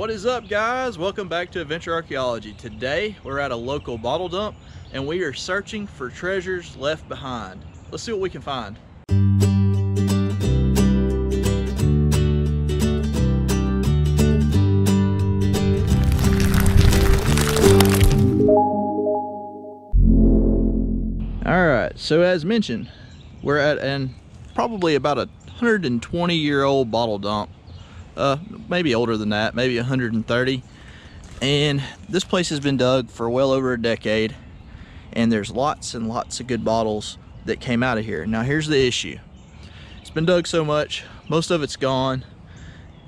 What is up, guys? Welcome back to Adventure Archaeology. Today we're at a local bottle dump and we are searching for treasures left behind. Let's see what we can find. All right, so as mentioned, we're at an probably about a 120-year-old bottle dump, maybe older than that, maybe 130. And this place has been dug for well over a decade, and there's lots and lots of good bottles that came out of here. Now here's the issue. It's been dug so much, most of it's gone,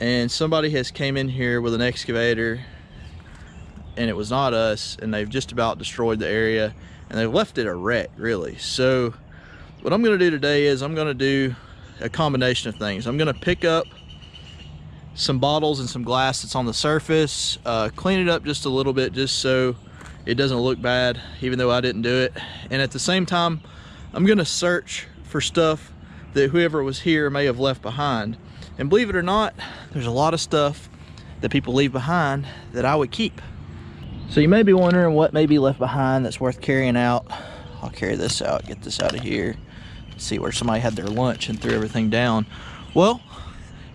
and somebody has came in here with an excavator, and it was not us, and they've just about destroyed the area, and they've left it a wreck, really. So what I'm gonna do today is I'm gonna do a combination of things. I'm gonna pick up some bottles and some glass that's on the surface, clean it up just a little bit just so it doesn't look bad, even though I didn't do it. And at the same time, I'm gonna search for stuff that whoever was here may have left behind. And believe it or not, there's a lot of stuff that people leave behind that I would keep. So you may be wondering what may be left behind that's worth carrying out. I'll carry this out, get this out of here. See where somebody had their lunch and threw everything down. Well,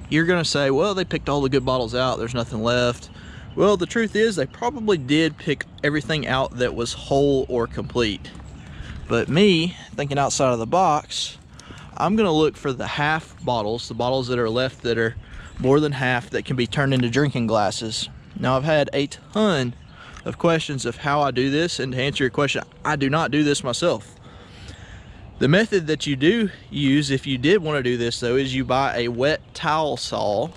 you're gonna say, well, they picked all the good bottles out, there's nothing left. Well, the truth is they probably did pick everything out that was whole or complete. But me, thinking outside of the box, I'm gonna look for the half bottles, the bottles that are left that are more than half that can be turned into drinking glasses. Now I've had a ton of questions of how I do this, and to answer your question, I do not do this myself. The method that you do use, if you did want to do this though, is you buy a wet towel saw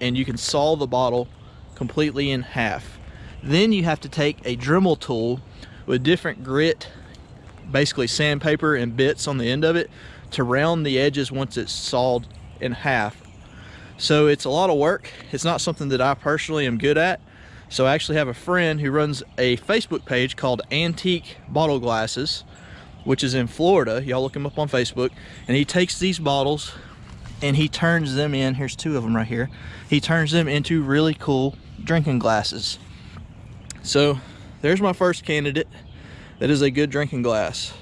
and you can saw the bottle completely in half. Then you have to take a Dremel tool with different grit, basically sandpaper and bits on the end of it, to round the edges once it's sawed in half. So it's a lot of work. It's not something that I personally am good at. So I actually have a friend who runs a Facebook page called Antique Bottle Glasses, which is in Florida. Y'all look him up on Facebook. And he takes these bottles and he turns them in. Here's two of them right here. He turns them into really cool drinking glasses. So there's my first candidate. That is a good drinking glass.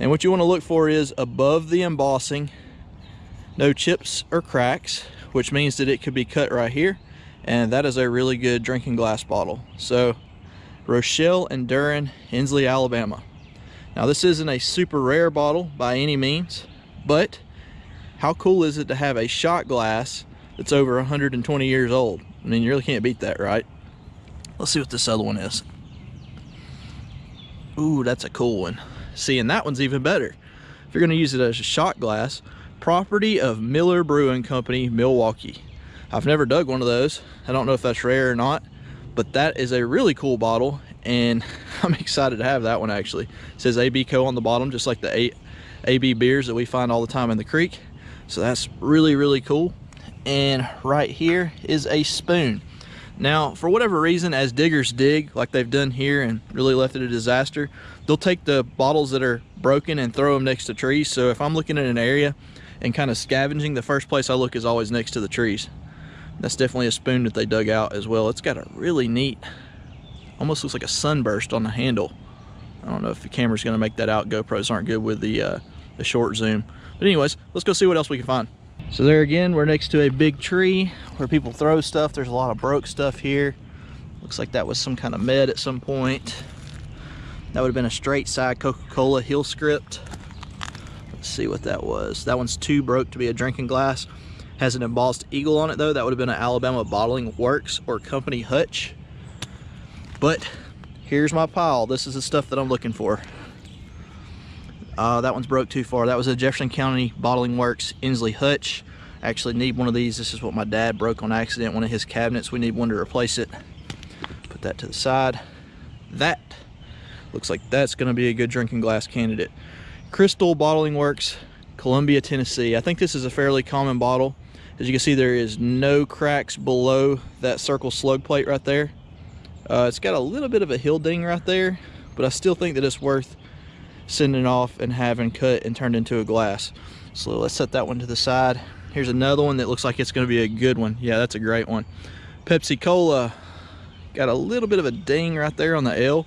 And what you want to look for is above the embossing, no chips or cracks, which means that it could be cut right here. And that is a really good drinking glass bottle. So Rochelle and Duren, Ensley, Alabama. Now this isn't a super rare bottle by any means, but how cool is it to have a shot glass that's over 120 years old? I mean, you really can't beat that, right? Let's see what this other one is. Ooh, that's a cool one. See, and that one's even better. If you're gonna use it as a shot glass, property of Miller Brewing Company, Milwaukee. I've never dug one of those. I don't know if that's rare or not, but that is a really cool bottle. And I'm excited to have that one, actually. It says AB Co on the bottom, just like the AB beers that we find all the time in the creek. So that's really, really cool. And right here is a spoon. Now, for whatever reason, as diggers dig, like they've done here and really left it a disaster, they'll take the bottles that are broken and throw them next to trees. So if I'm looking at an area and kind of scavenging, the first place I look is always next to the trees. That's definitely a spoon that they dug out as well. It's got a really neat, almost looks like a sunburst on the handle. I don't know if the camera's gonna make that out. GoPros aren't good with the short zoom. But anyways, let's go see what else we can find. So there again, we're next to a big tree where people throw stuff. There's a lot of broke stuff here. Looks like that was some kind of med at some point. That would have been a straight side Coca-Cola heel script. Let's see what that was. That one's too broke to be a drinking glass. Has an embossed eagle on it though. That would have been an Alabama Bottling Works or Company hutch. But here's my pile. This is the stuff that I'm looking for. That one's broke too far. That was a Jefferson County Bottling Works Ensley hutch. I actually need one of these. This is what my dad broke on accident, one of his cabinets. We need one to replace it. Put that to the side. That looks like that's gonna be a good drinking glass candidate. Crystal Bottling Works, Columbia, Tennessee. I think this is a fairly common bottle. As you can see, there is no cracks below that circle slug plate right there. It's got a little bit of a hill ding right there, but I still think that it's worth sending off and having cut and turned into a glass. So let's set that one to the side. Here's another one that looks like it's gonna be a good one. Yeah, that's a great one. Pepsi Cola got a little bit of a ding right there on the L.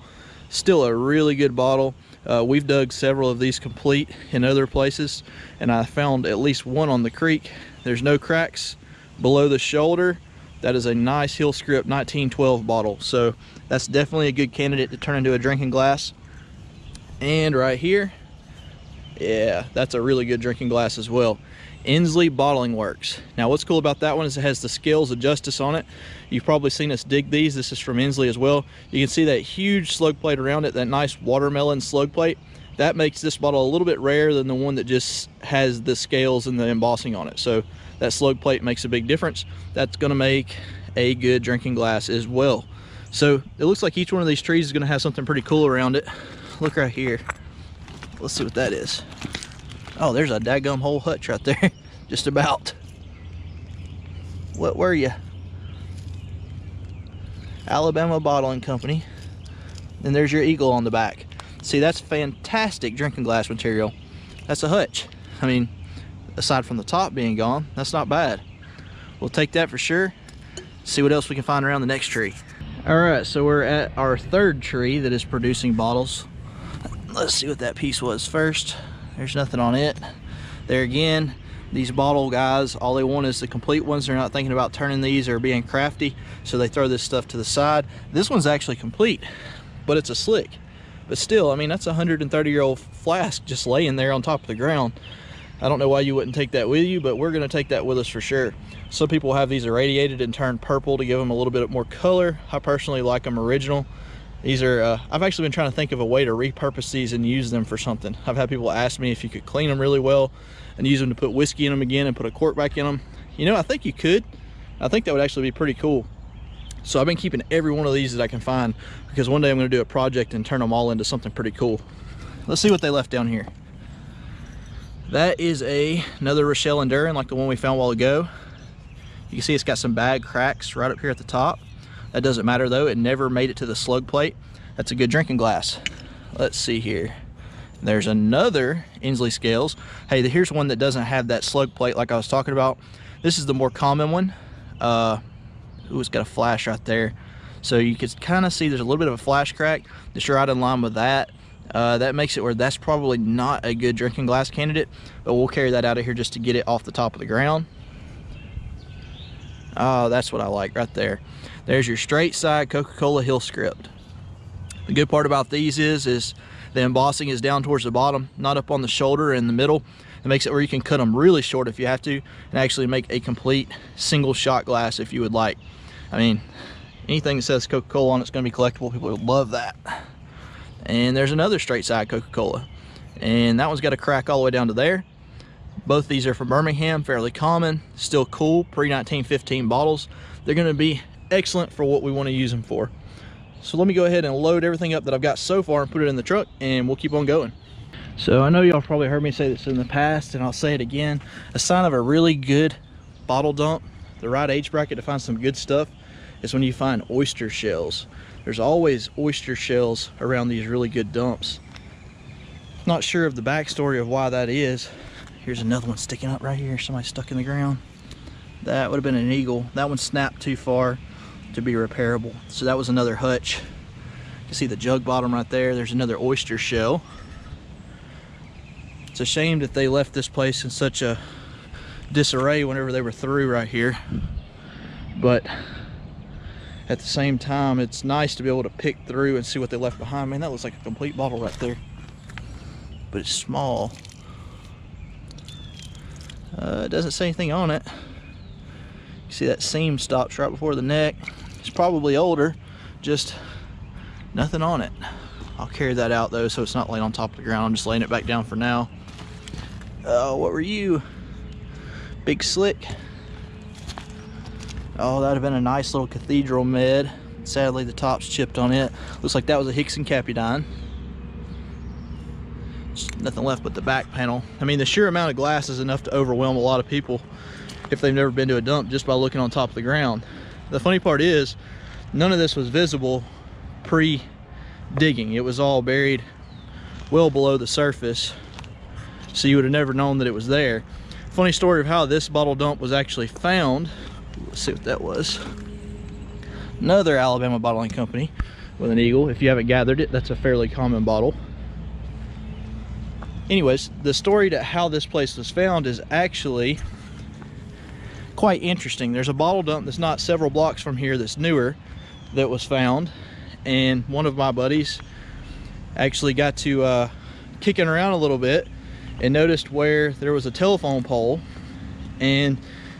Still a really good bottle. We've dug several of these complete in other places, and I found at least one on the creek. There's no cracks below the shoulder. That is a nice Hill Script 1912 bottle, so that's definitely a good candidate to turn into a drinking glass. And right here, yeah, that's a really good drinking glass as well. Ensley Bottling Works. Now what's cool about that one is it has the scales of justice on it. You've probably seen us dig these. This is from Ensley as well. You can see that huge slug plate around it, that nice watermelon slug plate. That makes this bottle a little bit rarer than the one that just has the scales and the embossing on it. So that slug plate makes a big difference. That's gonna make a good drinking glass as well. So it looks like each one of these trees is gonna have something pretty cool around it. Look right here. Let's see what that is. Oh, there's a daggum whole hutch right there. Just about. What were you? Alabama Bottling Company. And there's your eagle on the back. See, that's fantastic drinking glass material. That's a hutch. I mean, aside from the top being gone, that's not bad. We'll take that for sure. See what else we can find around the next tree. All right, so we're at our third tree that is producing bottles. Let's see what that piece was first. There's nothing on it. There again, these bottle guys, all they want is the complete ones. They're not thinking about turning these or being crafty, so they throw this stuff to the side. This one's actually complete, but it's a slick. But still, I mean, that's a 130-year-old flask just laying there on top of the ground. I don't know why you wouldn't take that with you, but we're gonna take that with us for sure. Some people have these irradiated and turned purple to give them a little bit more color. I personally like them original. These are, I've actually been trying to think of a way to repurpose these and use them for something. I've had people ask me if you could clean them really well and use them to put whiskey in them again and put a cork back in them. You know, I think you could. I think that would actually be pretty cool. So I've been keeping every one of these that I can find, because one day I'm gonna do a project and turn them all into something pretty cool. Let's see what they left down here. That is another Rochelle and Duren, like the one we found a while ago. You can see it's got some bag cracks right up here at the top. That doesn't matter though, it never made it to the slug plate. That's a good drinking glass. Let's see here. There's another Ensley Scales. Hey, here's one that doesn't have that slug plate like I was talking about. This is the more common one. Ooh, it's got a flash right there. So you can kind of see there's a little bit of a flash crack that's right in line with that. That makes it where that's probably not a good drinking glass candidate, but we'll carry that out of here just to get it off the top of the ground. Oh, that's what I like right there. There's your straight side Coca-Cola Hill Script. The good part about these is the embossing is down towards the bottom, not up on the shoulder in the middle. It makes it where you can cut them really short if you have to, and actually make a complete single shot glass if you would like. I mean, anything that says Coca-Cola on it's going to be collectible. People would love that. And there's another straight side Coca-Cola, and that one's got a crack all the way down to there. Both these are from Birmingham, fairly common, still cool, pre-1915 bottles. They're going to be excellent for what we want to use them for. So let me go ahead and load everything up that I've got so far and put it in the truck, and we'll keep on going. So I know y'all probably heard me say this in the past, and I'll say it again. A sign of a really good bottle dump, the right age bracket to find some good stuff, is when you find oyster shells. There's always oyster shells around these really good dumps. Not sure of the backstory of why that is. Here's another one sticking up right here. Somebody stuck in the ground. That would have been an eagle. That one snapped too far to be repairable. So that was another hutch. You can see the jug bottom right there. There's another oyster shell. It's a shame that they left this place in such a disarray whenever they were through right here. But at the same time, it's nice to be able to pick through and see what they left behind. Man, that looks like a complete bottle right there. But it's small. It doesn't say anything on it. You see that seam stops right before the neck. It's probably older, just nothing on it. I'll carry that out though, so it's not laying on top of the ground. I'm just laying it back down for now. Oh, what were you? Big slick. Oh, that'd have been a nice little cathedral med. Sadly, the top's chipped on it. Looks like that was a Hickson Capudine. Nothing left but the back panel. I mean, the sheer amount of glass is enough to overwhelm a lot of people if they've never been to a dump just by looking on top of the ground. The funny part is, none of this was visible pre-digging. It was all buried well below the surface, so you would have never known that it was there. Funny story of how this bottle dump was actually found. Let's see what that was. another Alabama Bottling Company with an eagle. If you haven't gathered it, that's a fairly common bottle. Anyways, the story to how this place was found is actually quite interesting. There's a bottle dump that's not several blocks from here that's newer that was found, and one of my buddies actually got to kicking around a little bit and noticed where there was a telephone pole. And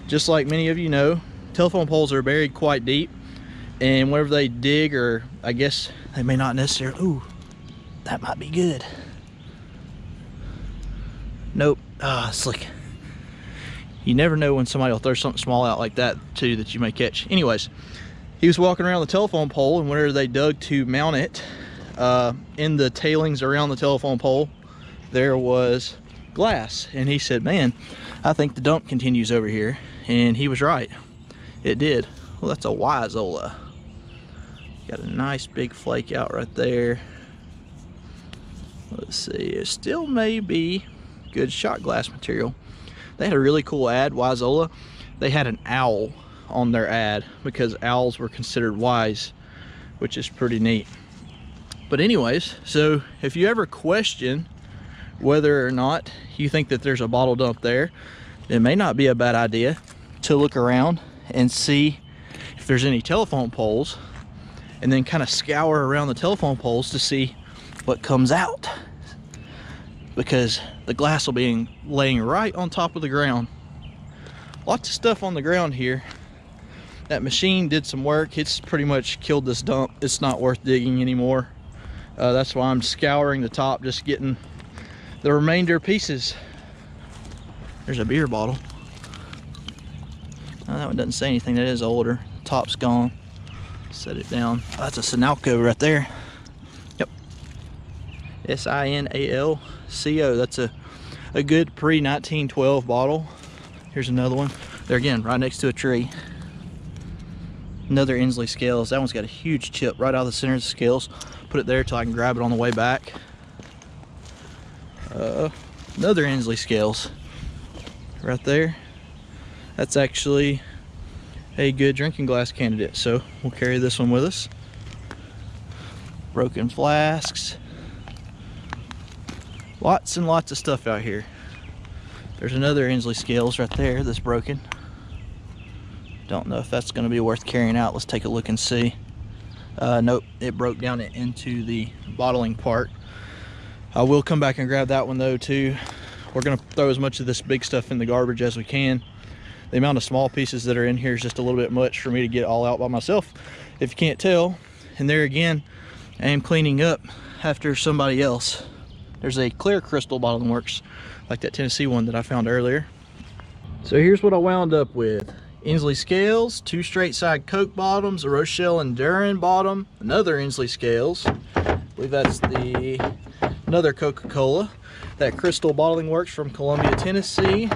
just like many of you know, telephone poles are buried quite deep, and whenever they dig, or I guess they may not necessarily, ooh, that might be good. Nope. Ah, it's like, you never know when somebody will throw something small out like that too that you may catch. Anyways, he was walking around the telephone pole, and whenever they dug to mount it, in the tailings around the telephone pole, there was glass. And he said, man, I think the dump continues over here. And he was right. It did. Well, that's a Wiseola. Got a nice big flake out right there. Let's see, it still may be good shot glass material. They had a really cool ad, Wiseola. They had an owl on their ad because owls were considered wise, which is pretty neat. But anyways, so if you ever question whether or not you think that there's a bottle dump there, it may not be a bad idea to look around and see if there's any telephone poles, and then kind of scour around the telephone poles to see what comes out, because the glass will be laying right on top of the ground. Lots of stuff on the ground here. That machine did some work. It's pretty much killed this dump. It's not worth digging anymore. That's why I'm scouring the top, just getting the remainder pieces. There's a beer bottle. Oh, that one doesn't say anything. That is older. Top's gone. Set it down. Oh, that's a Sinalco right there. Yep. S-I-N-A-L-C-O. That's a good pre-1912 bottle. Here's another one. There again, right next to a tree. Another Ensley scales. That one's got a huge chip right out of the center of the scales. Put it there till I can grab it on the way back. Another Ensley scales right there. That's actually a good drinking glass candidate, so we'll carry this one with us. Broken flasks. Lots and lots of stuff out here. There's another Ensley scales right there that's broken. Don't know if that's going to be worth carrying out. Let's take a look and see. Nope, it broke down into the bottling part. I will come back and grab that one though too. We're gonna throw as much of this big stuff in the garbage as we can. The amount of small pieces that are in here is just a little bit much for me to get all out by myself, if you can't tell. And there again, I am cleaning up after somebody else. There's a clear Crystal Bottling Works, like that Tennessee one that I found earlier. So here's what I wound up with. Ensley scales, two straight side Coke bottoms, a Rochelle and Duren bottom, another Ensley scales. I believe that's the... another Coca-Cola, that Crystal Bottling Works from Columbia, Tennessee.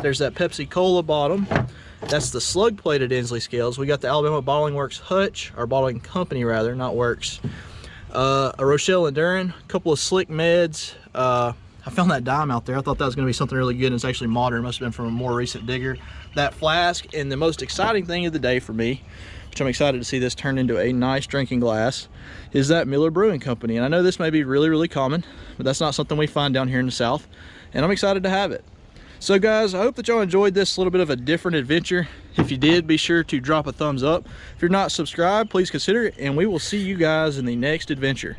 There's that Pepsi Cola bottom. That's the slug-plated Ensley scales. We got the Alabama Bottling Works hutch, or bottling company rather, not works. A Rochelle and Duren, a couple of slick meds. I found that dime out there. I thought that was gonna be something really good, and it's actually modern. Must have been from a more recent digger. That flask, and the most exciting thing of the day for me, which I'm excited to see this turn into a nice drinking glass, is that Miller Brewing Company. And I know this may be really, really common, but that's not something we find down here in the South, and I'm excited to have it. So guys, I hope that y'all enjoyed this little bit of a different adventure. If you did, be sure to drop a thumbs up. If you're not subscribed, please consider it, and we will see you guys in the next adventure.